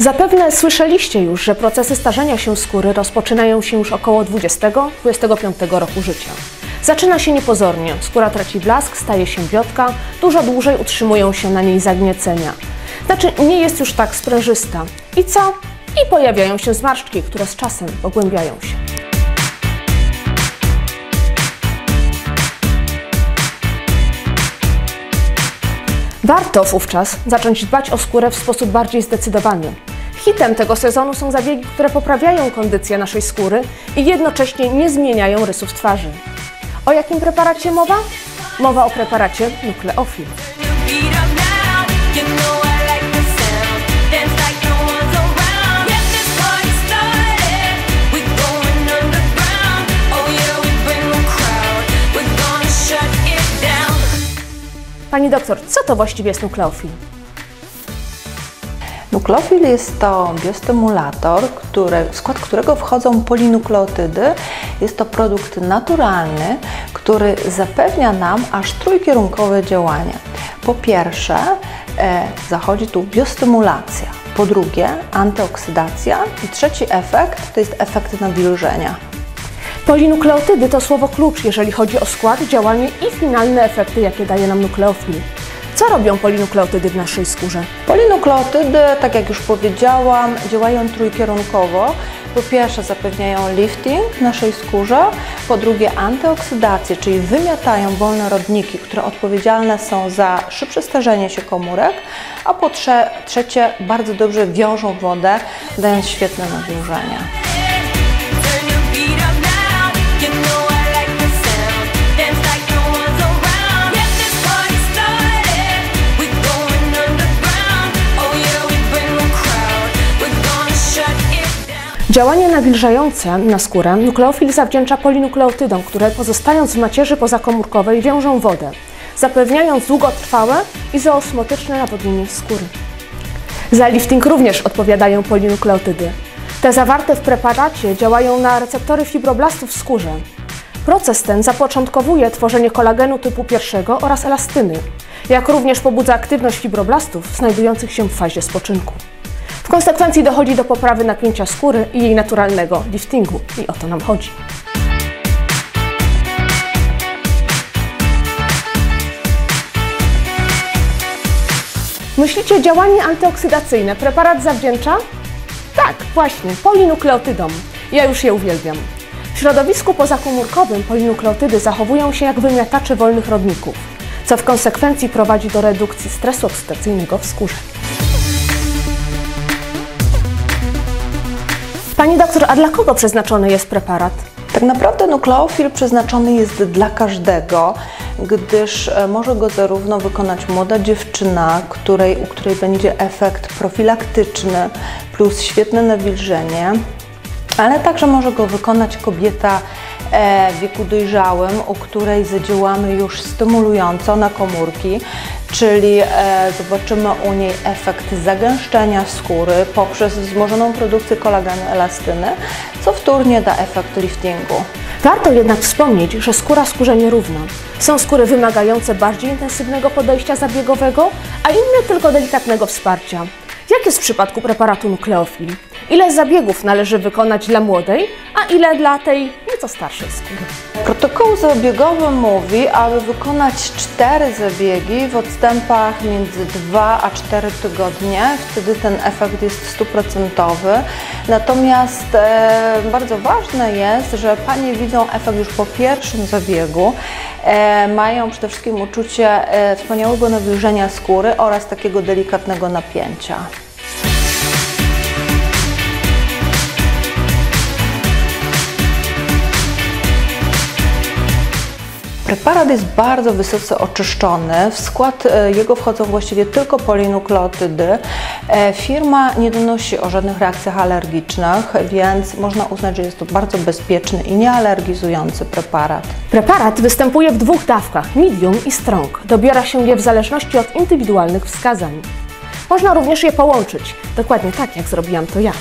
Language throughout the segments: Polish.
Zapewne słyszeliście już, że procesy starzenia się skóry rozpoczynają się już około 20-25 roku życia. Zaczyna się niepozornie, skóra traci blask, staje się biotka, dużo dłużej utrzymują się na niej zagniecenia. Znaczy nie jest już tak sprężysta. I co? I pojawiają się zmarszczki, które z czasem pogłębiają się. Warto wówczas zacząć dbać o skórę w sposób bardziej zdecydowany. Hitem tego sezonu są zabiegi, które poprawiają kondycję naszej skóry i jednocześnie nie zmieniają rysów twarzy. O jakim preparacie mowa? Mowa o preparacie Nucleofill. Pani doktor, co to właściwie jest nukleofil? Nukleofil jest to biostymulator, w skład którego wchodzą polinukleotydy. Jest to produkt naturalny, który zapewnia nam aż trójkierunkowe działanie. Po pierwsze, zachodzi tu biostymulacja, po drugie, antyoksydacja i trzeci efekt to jest efekt nawilżenia. Polinukleotydy to słowo klucz, jeżeli chodzi o skład, działanie i finalne efekty, jakie daje nam nukleofil. Co robią polinukleotydy w naszej skórze? Polinukleotydy, tak jak już powiedziałam, działają trójkierunkowo. Po pierwsze zapewniają lifting naszej skórze, po drugie antyoksydację, czyli wymiatają wolne rodniki, które odpowiedzialne są za szybsze starzenie się komórek, a po trzecie bardzo dobrze wiążą wodę, dając świetne nawilżenie. Działanie nawilżające na skórę nukleofil zawdzięcza polinukleotydom, które pozostając w macierzy pozakomórkowej wiążą wodę, zapewniając długotrwałe i zoosmotyczne nawodnienie skóry. Za lifting również odpowiadają polinukleotydy. Te zawarte w preparacie działają na receptory fibroblastów w skórze. Proces ten zapoczątkowuje tworzenie kolagenu typu I oraz elastyny, jak również pobudza aktywność fibroblastów znajdujących się w fazie spoczynku. W konsekwencji dochodzi do poprawy napięcia skóry i jej naturalnego liftingu. I o to nam chodzi. Myślicie, działanie antyoksydacyjne preparat zawdzięcza? Tak, właśnie, polinukleotydom. Ja już je uwielbiam. W środowisku pozakomórkowym polinukleotydy zachowują się jak wymiatacze wolnych rodników, co w konsekwencji prowadzi do redukcji stresu oksydacyjnego w skórze. Pani doktor, a dla kogo przeznaczony jest preparat? Tak naprawdę nukleofil przeznaczony jest dla każdego, gdyż może go zarówno wykonać młoda dziewczyna, u której będzie efekt profilaktyczny plus świetne nawilżenie, ale także może go wykonać kobieta w wieku dojrzałym, u której zadziałamy już stymulująco na komórki, czyli zobaczymy u niej efekt zagęszczenia skóry poprzez wzmożoną produkcję kolagenu elastyny, co wtórnie da efekt liftingu. Warto jednak wspomnieć, że skóra skórze nierówna. Są skóry wymagające bardziej intensywnego podejścia zabiegowego, a inne tylko delikatnego wsparcia. Jak jest w przypadku preparatu nukleofil? Ile zabiegów należy wykonać dla młodej, a ile dla tej nieco starszej skóry? Protokół zabiegowy mówi, aby wykonać 4 zabiegi w odstępach między 2 a 4 tygodnie. Wtedy ten efekt jest 100%. Natomiast bardzo ważne jest, że panie widzą efekt już po pierwszym zabiegu. Mają przede wszystkim uczucie wspaniałego nawilżenia skóry oraz takiego delikatnego napięcia. Preparat jest bardzo wysoce oczyszczony, w skład jego wchodzą właściwie tylko polinukleotydy. Firma nie donosi o żadnych reakcjach alergicznych, więc można uznać, że jest to bardzo bezpieczny i niealergizujący preparat. Preparat występuje w 2 dawkach, medium i strong. Dobiera się je w zależności od indywidualnych wskazań. Można również je połączyć, dokładnie tak jak zrobiłam to ja.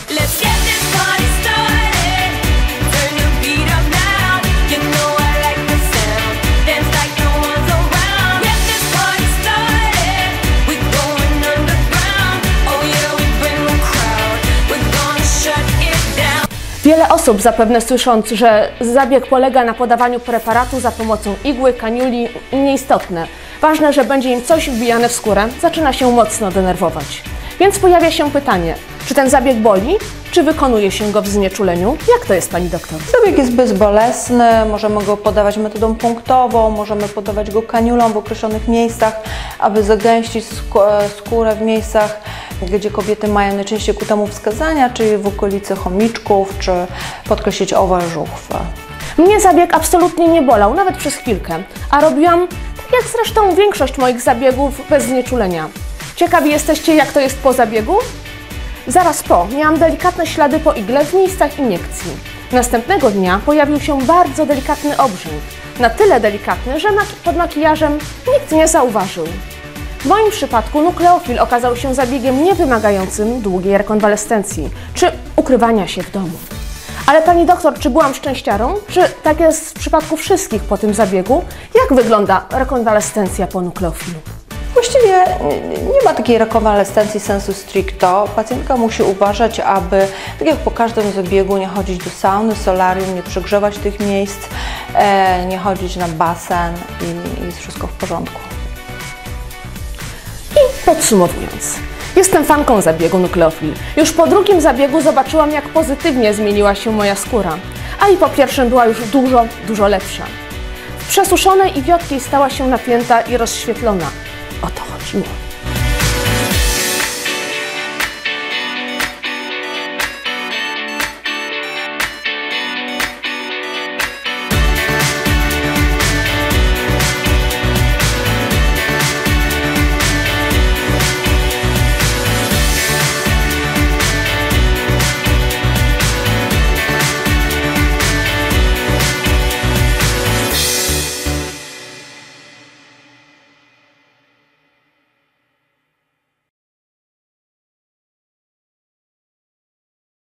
Wiele osób, zapewne słysząc, że zabieg polega na podawaniu preparatu za pomocą igły, kaniuli, nieistotne. Ważne, że będzie im coś wbijane w skórę, zaczyna się mocno denerwować. Więc pojawia się pytanie, czy ten zabieg boli? Czy wykonuje się go w znieczuleniu? Jak to jest, Pani doktor? Zabieg jest bezbolesny, możemy go podawać metodą punktową, możemy podawać go kaniulą w określonych miejscach, aby zagęścić skórę w miejscach, gdzie kobiety mają najczęściej ku temu wskazania, czyli w okolicy chomiczków, czy podkreślić owal żuchwy. Mnie zabieg absolutnie nie bolał, nawet przez chwilkę, a robiłam, tak jak zresztą większość moich zabiegów, bez znieczulenia. Ciekawi jesteście, jak to jest po zabiegu? Zaraz po miałam delikatne ślady po igle w miejscach iniekcji. Następnego dnia pojawił się bardzo delikatny obrzęk. Na tyle delikatny, że pod makijażem nikt nie zauważył. W moim przypadku nukleofil okazał się zabiegiem niewymagającym długiej rekonwalescencji czy ukrywania się w domu. Ale Pani doktor, czy byłam szczęściarą? Czy tak jest w przypadku wszystkich po tym zabiegu? Jak wygląda rekonwalescencja po nukleofilu? Właściwie nie ma takiej rekonwalescencji sensu stricto. Pacjentka musi uważać, aby, tak jak po każdym zabiegu, nie chodzić do sauny, solarium, nie przegrzewać tych miejsc, nie chodzić na basen i jest wszystko w porządku. I podsumowując, jestem fanką zabiegu nukleofil. Już po drugim zabiegu zobaczyłam, jak pozytywnie zmieniła się moja skóra, a i po pierwszym była już dużo lepsza. W przesuszonej i wiotkiej stała się napięta i rozświetlona. O to chodzi mi.